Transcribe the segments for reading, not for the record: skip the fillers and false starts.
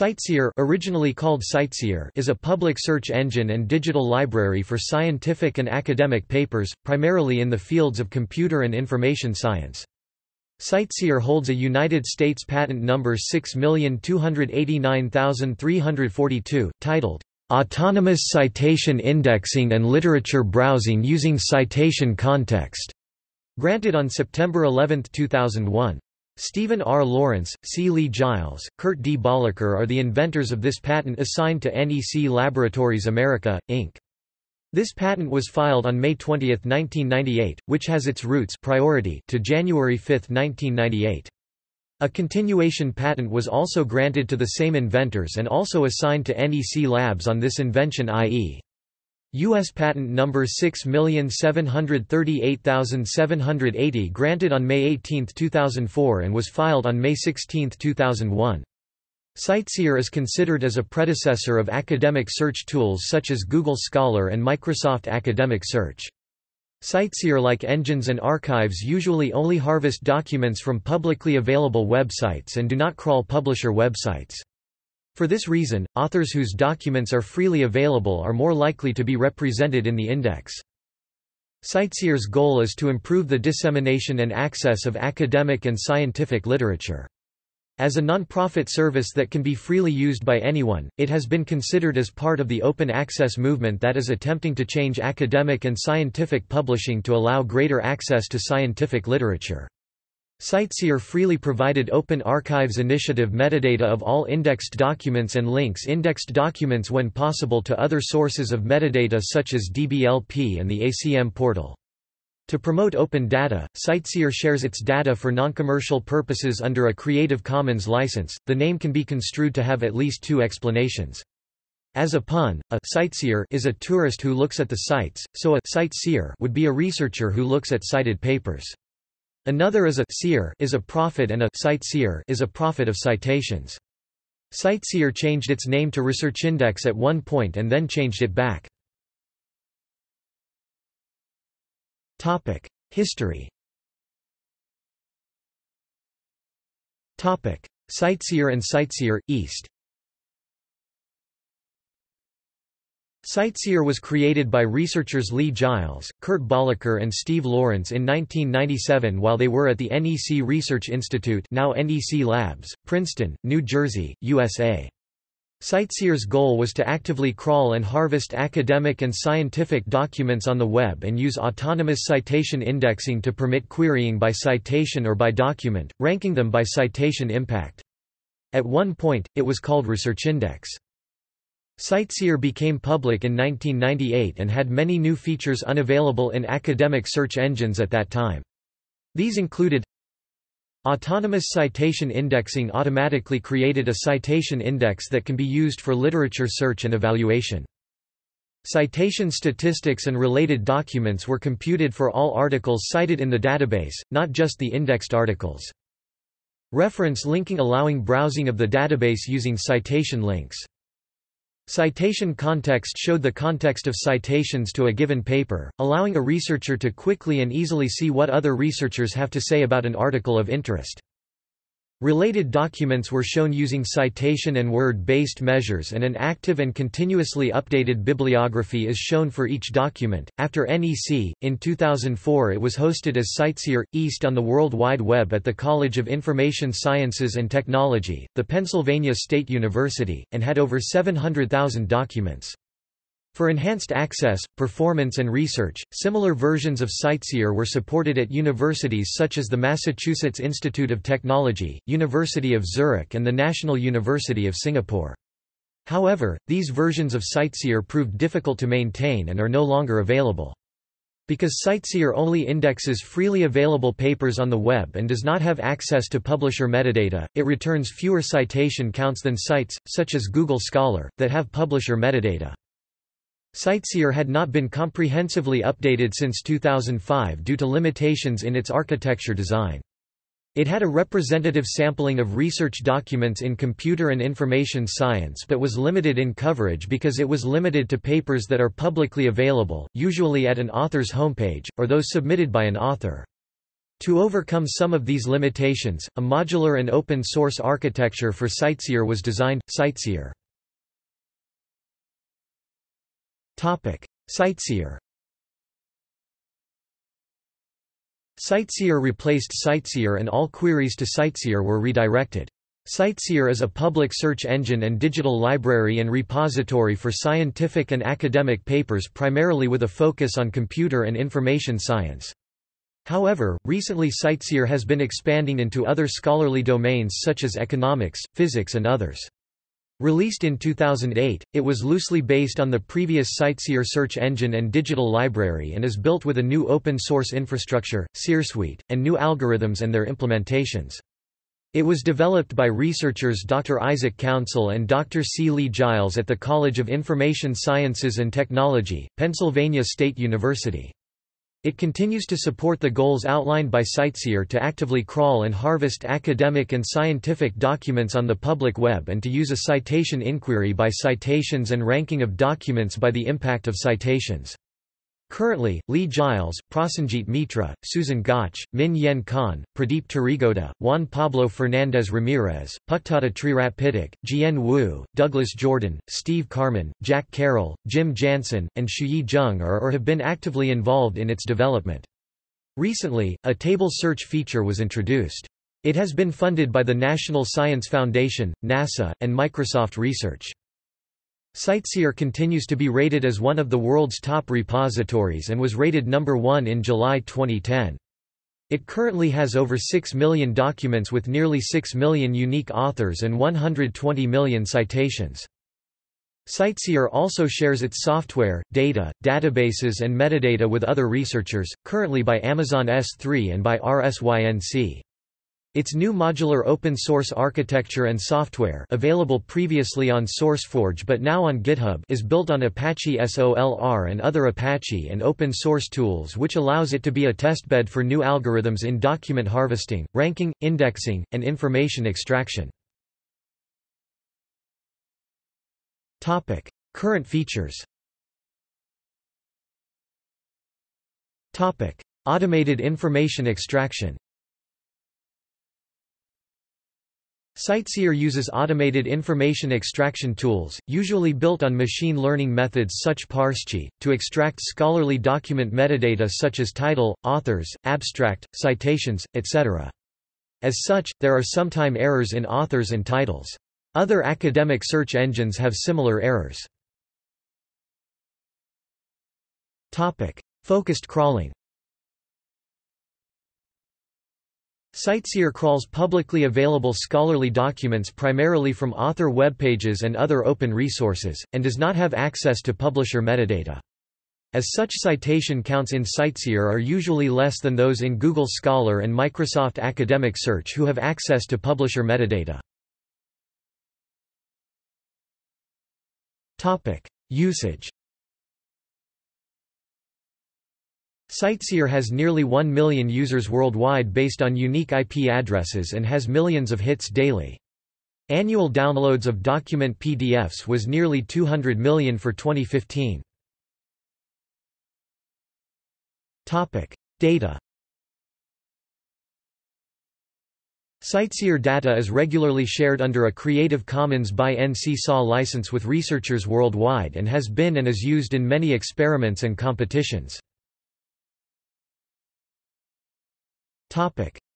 CiteSeer, originally called CiteSeer, is a public search engine and digital library for scientific and academic papers, primarily in the fields of computer and information science. CiteSeer holds a United States patent number 6,289,342, titled, "Autonomous Citation Indexing and Literature Browsing Using Citation Context", granted on September 11, 2001. Stephen R. Lawrence, C. Lee Giles, Kurt D. Bollacker are the inventors of this patent assigned to NEC Laboratories America, Inc. This patent was filed on May 20, 1998, which has its roots priority to January 5, 1998. A continuation patent was also granted to the same inventors and also assigned to NEC Labs on this invention, i.e. U.S. Patent No. 6,738,780, granted on May 18, 2004 and was filed on May 16, 2001. CiteSeer is considered as a predecessor of academic search tools such as Google Scholar and Microsoft Academic Search. CiteSeer-like engines and archives usually only harvest documents from publicly available websites and do not crawl publisher websites. For this reason, authors whose documents are freely available are more likely to be represented in the index. CiteSeer's goal is to improve the dissemination and access of academic and scientific literature. As a non-profit service that can be freely used by anyone, it has been considered as part of the open access movement that is attempting to change academic and scientific publishing to allow greater access to scientific literature. CiteSeer freely provided Open Archives Initiative metadata of all indexed documents and links indexed documents when possible to other sources of metadata such as DBLP and the ACM portal. To promote open data, CiteSeer shares its data for non-commercial purposes under a Creative Commons license. The name can be construed to have at least two explanations. As a pun, a sightseer is a tourist who looks at the sights, so a sightseer would be a researcher who looks at cited papers. Another is a seer is a prophet and a CiteSeer is a prophet of citations. CiteSeer changed its name to ResearchIndex at one point and then changed it back. History. CiteSeer and CiteSeer, East. CiteSeer was created by researchers Lee Giles, Kurt Bollacker and Steve Lawrence in 1997 while they were at the NEC Research Institute, now NEC Labs, Princeton, New Jersey, USA. CiteSeer's goal was to actively crawl and harvest academic and scientific documents on the web and use autonomous citation indexing to permit querying by citation or by document, ranking them by citation impact. At one point, it was called ResearchIndex. CiteSeer became public in 1998 and had many new features unavailable in academic search engines at that time. These included autonomous citation indexing automatically created a citation index that can be used for literature search and evaluation. Citation statistics and related documents were computed for all articles cited in the database, not just the indexed articles. Reference linking allowing browsing of the database using citation links. Citation context showed the context of citations to a given paper, allowing a researcher to quickly and easily see what other researchers have to say about an article of interest. Related documents were shown using citation and word-based measures, and an active and continuously updated bibliography is shown for each document. After NEC, in 2004 it was hosted as CiteSeer East on the World Wide Web at the College of Information Sciences and Technology, the Pennsylvania State University, and had over 700,000 documents. For enhanced access, performance and research, similar versions of CiteSeer were supported at universities such as the Massachusetts Institute of Technology, University of Zurich and the National University of Singapore. However, these versions of CiteSeer proved difficult to maintain and are no longer available. Because CiteSeer only indexes freely available papers on the web and does not have access to publisher metadata, it returns fewer citation counts than sites, such as Google Scholar, that have publisher metadata. CiteSeer had not been comprehensively updated since 2005 due to limitations in its architecture design. It had a representative sampling of research documents in computer and information science but was limited in coverage because it was limited to papers that are publicly available, usually at an author's homepage, or those submitted by an author. To overcome some of these limitations, a modular and open-source architecture for CiteSeer was designed, CiteSeer. CiteSeer. CiteSeer replaced CiteSeer and all queries to CiteSeer were redirected. CiteSeer is a public search engine and digital library and repository for scientific and academic papers, primarily with a focus on computer and information science. However, recently CiteSeer has been expanding into other scholarly domains such as economics, physics and others. Released in 2008, it was loosely based on the previous CiteSeer search engine and digital library and is built with a new open-source infrastructure, SeerSuite, and new algorithms and their implementations. It was developed by researchers Dr. Isaac Council and Dr. C. Lee Giles at the College of Information Sciences and Technology, Pennsylvania State University. It continues to support the goals outlined by CiteSeer to actively crawl and harvest academic and scientific documents on the public web and to use a citation inquiry by citations and ranking of documents by the impact of citations. Currently, Lee Giles, Prasenjit Mitra, Susan Gotch, Min-Yen Khan, Pradeep Tarigoda, Juan Pablo Fernandez-Ramirez, Puktata Trirat Pitak, Jian Wu, Douglas Jordan, Steve Carman, Jack Carroll, Jim Jansen, and Shuyi Zheng are or have been actively involved in its development. Recently, a table search feature was introduced. It has been funded by the National Science Foundation, NASA, and Microsoft Research. CiteSeer continues to be rated as one of the world's top repositories and was rated number 1 in July 2010. It currently has over 6 million documents with nearly 6 million unique authors and 120 million citations. CiteSeer also shares its software, data, databases and metadata with other researchers, currently by Amazon S3 and by RSYNC. Its new modular open-source architecture and software, available previously on SourceForge but now on GitHub, is built on Apache SOLR and other Apache and open-source tools, which allows it to be a testbed for new algorithms in document harvesting, ranking, indexing, and information extraction. Topic: Current features. Topic: Automated information extraction. CiteSeer uses automated information extraction tools, usually built on machine learning methods such ParsCit, to extract scholarly document metadata such as title, authors, abstract, citations, etc. As such, there are sometimes errors in authors and titles. Other academic search engines have similar errors. Topic: Focused crawling. CiteSeer crawls publicly available scholarly documents primarily from author web pages and other open resources, and does not have access to publisher metadata. As such, citation counts in CiteSeer are usually less than those in Google Scholar and Microsoft Academic Search, who have access to publisher metadata. Usage. CiteSeer has nearly 1 million users worldwide based on unique IP addresses and has millions of hits daily. Annual downloads of document PDFs was nearly 200 million for 2015. Topic: Data. CiteSeer data is regularly shared under a Creative Commons by NC SA license with researchers worldwide and has been and is used in many experiments and competitions.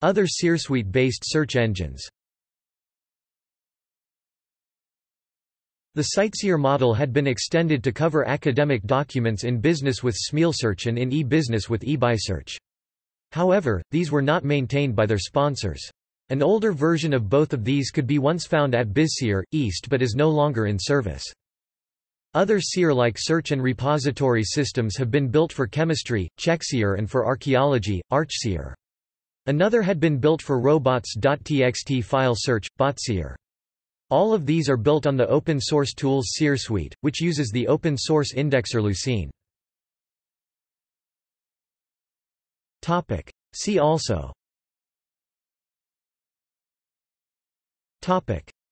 Other SeerSuite-based search engines. The CiteSeer model had been extended to cover academic documents in business with SmealSearch and in e-business with eBuySearch. However, these were not maintained by their sponsors. An older version of both of these could be once found at BizSeer, East, but is no longer in service. Other SeerSuite-like search and repository systems have been built for chemistry, CheckSeer, and for archaeology, ArchSeer. Another had been built for robots.txt file search, BotSeer. All of these are built on the open-source tools SeerSuite, which uses the open-source indexer Lucene. See also.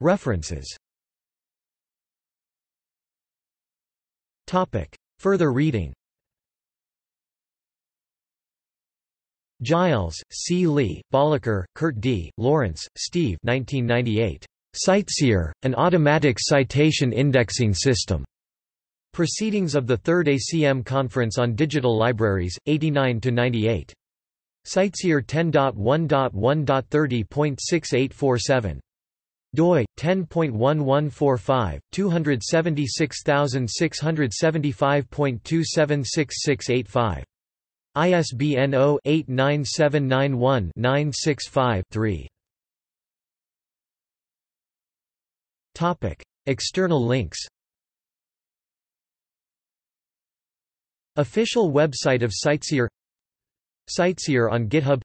References. Further reading. Giles, C. Lee, Bollacker, Kurt D., Lawrence, Steve 1998. CiteSeer, an automatic citation indexing system. Proceedings of the Third ACM Conference on Digital Libraries, 89–98. CiteSeer 10.1.1.30.6847. DOI 10.1145/276675.2766685. ISBN 0-89791-965-3. Topic: External links. Official website of CiteSeer. CiteSeer on GitHub.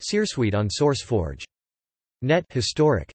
SeerSuite on SourceForge.net historic.